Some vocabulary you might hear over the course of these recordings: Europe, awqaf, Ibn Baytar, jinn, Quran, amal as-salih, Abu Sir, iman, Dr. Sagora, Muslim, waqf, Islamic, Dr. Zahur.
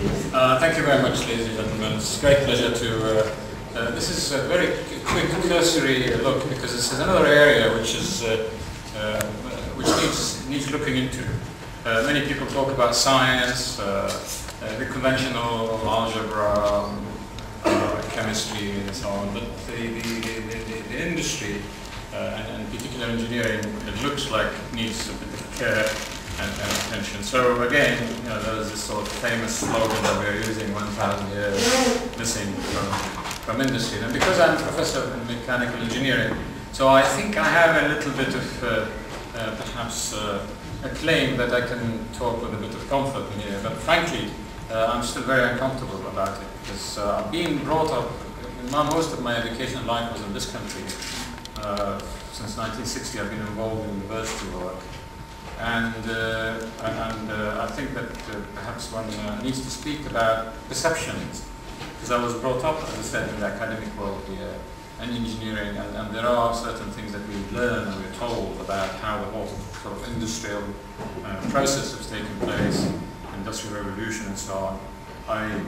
Thank you very much, ladies and gentlemen. It's a great pleasure to... this is a very quick, cursory look, because this is another area which is which needs looking into. Many people talk about science, the conventional algebra, chemistry, and so on, but the industry, and in particular engineering, it looks like needs a bit of care and attention. So again, there's this sort of famous slogan that we're using, 1,000 years missing from industry. And because I'm a professor in mechanical engineering, so I think I have a little bit of perhaps a claim that I can talk with a bit of comfort in here. But frankly, I'm still very uncomfortable about it, because being brought up, most of my educational life was in this country. Since 1960, I've been involved in university work. And I think that perhaps one needs to speak about perceptions, because I was brought up, as I said, in the academic world here and engineering, and there are certain things that we learn and we're told about how the whole sort of industrial process has taken place, industrial revolution and so on. I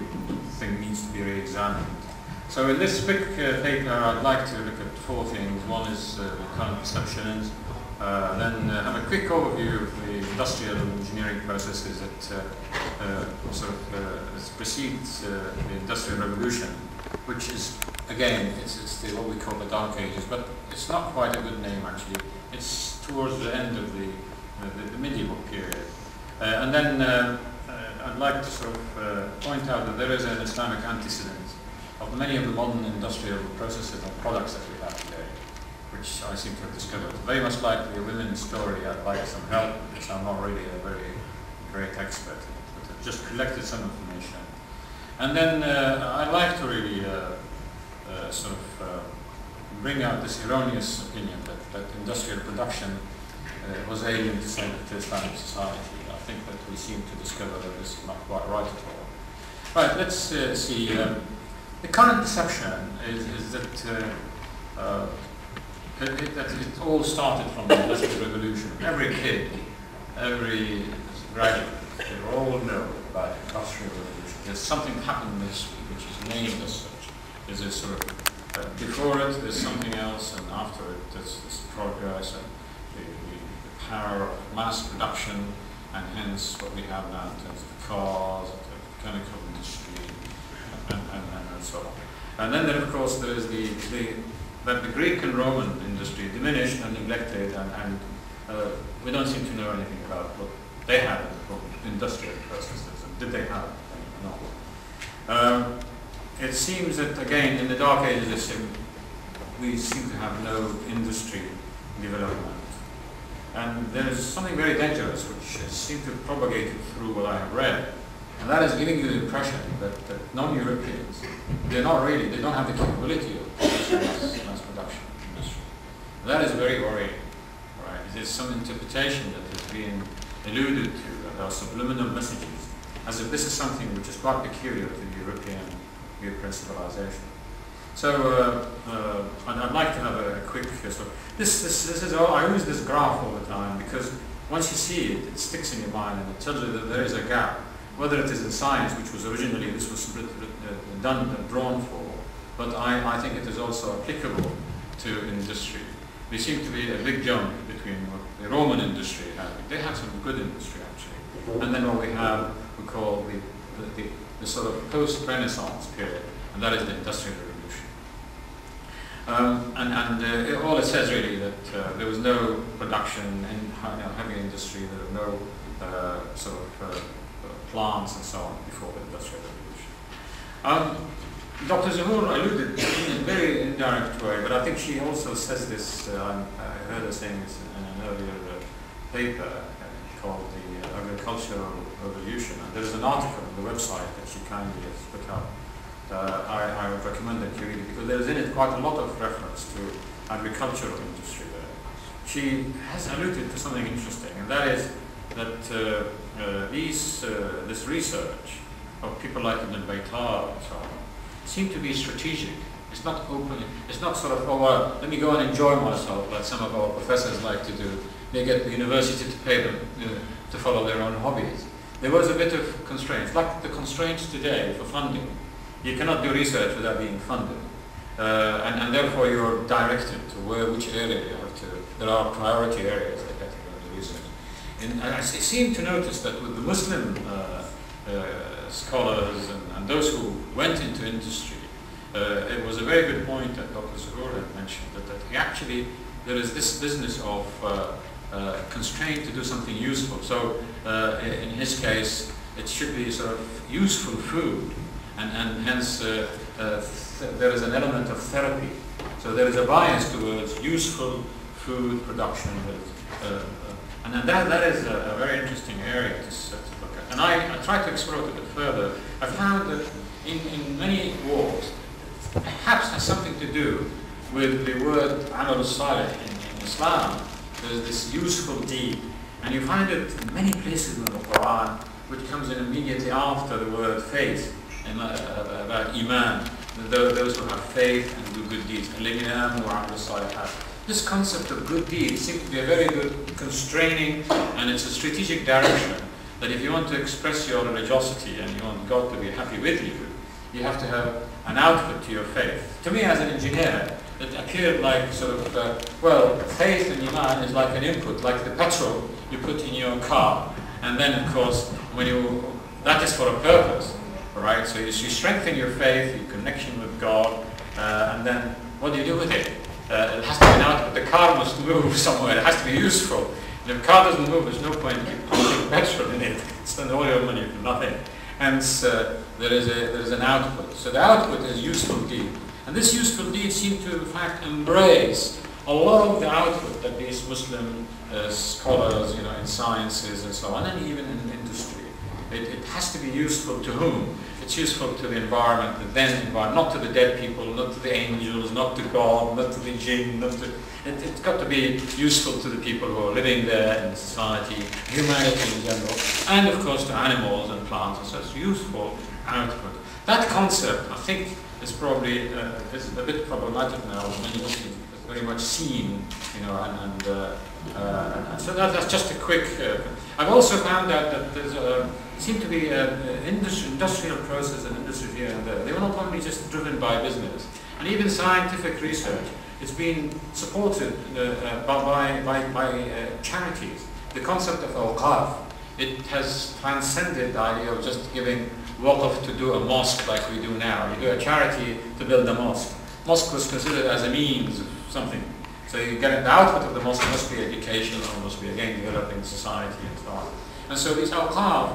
think needs to be re-examined. So in this quick paper, I'd like to look at four things. One is current perceptions. Then have a quick overview of the industrial engineering processes that precedes the Industrial Revolution, which is, again, it's what we call the Dark Ages, but it's not quite a good name actually. It's towards the end of the medieval period. And then I'd like to sort of point out that there is an Islamic antecedent of many of the modern industrial processes and products that we have today, which I seem to have discovered. Very much like the women's story, I'd like some help, because I'm not really a very great expert, but I've just collected some information. And then I'd like to really bring out this erroneous opinion that industrial production was alien to Islamic society. I think that we seem to discover that this is not quite right at all. Right, let's see. The current perception is that it all started from the Industrial Revolution. Every kid, every graduate, they all know about the Industrial Revolution. There's something happened in history which is named as such. There's a sort of, before it, there's something else, and after it, there's this progress and the power of mass production, and hence what we have now in terms of cars, the chemical industry, and so on. And then, of course, there is that the Greek and Roman industry diminished and neglected, and we don't seem to know anything about what they had in industrial processes, and did they have anything or not. It seems that, again, in the Dark Ages, we seem to have no industry development. And there is something very dangerous, which seems to have propagated through what I have read, and that is giving you the impression that non-Europeans, they don't have the capability of mass production industry. That is very worrying. Right? There's some interpretation that is being alluded to, there are subliminal messages, as if this is something which is quite peculiar to European civilization. So I'd like to have a quick sort of, this is all, I use this graph all the time, because once you see it, it sticks in your mind and it tells you that there is a gap. Whether it is in science, which was originally, this was done and drawn for, but I think it is also applicable to industry. There seems to be a big jump between what the Roman industry had. They had some good industry, actually. And then what we have, we call the sort of post-Renaissance period, and that is the Industrial Revolution. All it says, really, that there was no production in heavy industry, there were no plants and so on before the Industrial Revolution. Dr. Zahur alluded in a very indirect way, but I think she also says this, I heard her saying this in an earlier paper called the Agricultural Revolution, and there is an article on the website that she kindly has put up. I would recommend that you read it, because there is in it quite a lot of reference to agricultural industry there. She has alluded to something interesting, and that is that this research of people like Ibn Baytar and so on seem to be strategic. It's not open, it's not sort of, oh well, let me go and enjoy myself like some of our professors like to do. They get the university to pay them to follow their own hobbies. there was a bit of constraints, like the constraints today for funding. You cannot do research without being funded. And therefore you're directed to where, which area you have to, there are priority areas that have to go to research. And I seem to notice that with the Muslim scholars and those who went into industry, it was a very good point that Dr. Sagora mentioned, that actually there is this business of constraint to do something useful. So in his case, it should be sort of useful food, and hence there is an element of therapy. So there is a bias towards useful food production. And that is a very interesting area to look at. And I tried to explore it a bit further. I found that in many wars, perhaps has something to do with the word amal as-salih in Islam. There's this useful deed. And you find it in many places in the Quran, which comes in immediately after the word faith, and about iman. Those who have faith and do good deeds. This concept of good deeds seems to be a very good constraining, and it's a strategic direction that if you want to express your religiosity and you want God to be happy with you, you have to have an output to your faith. To me as an engineer, it appeared like sort of, well, faith and iman is like an input, like the petrol you put in your car. And then of course, when you, that is for a purpose. Right, so you strengthen your faith, your connection with God, and then what do you do with it? It has to be an output. The car must move somewhere. It has to be useful. And if the car doesn't move, there's no point in putting petrol in it. Spend all your money for nothing. Hence, there is an output. So the output is useful deed, and this useful deed seems to in fact embrace a lot of the output that these Muslim scholars, you know, in sciences and so on, and even in industry. It has to be useful to whom? It's useful to the environment, the then environment, not to the dead people, not to the angels, not to God, not to the jinn, not to... It's got to be useful to the people who are living there in society, humanity in general, and of course to animals and plants, and so it's useful output. That concept, I think, is probably is a bit problematic now. Many Muslims are very much seen, you know, and so that's just a quick... I've also found that there's a... seem to be industrial process and industry here and there. They were not only just driven by business. And even scientific research, it's been supported by charities. The concept of awqaf, it has transcended the idea of just giving waqf to do a mosque like we do now. You do a charity to build a mosque. Mosque was considered as a means of something. So you get the output of the mosque must be educational, must be again developing society and so on. And so these awqaf,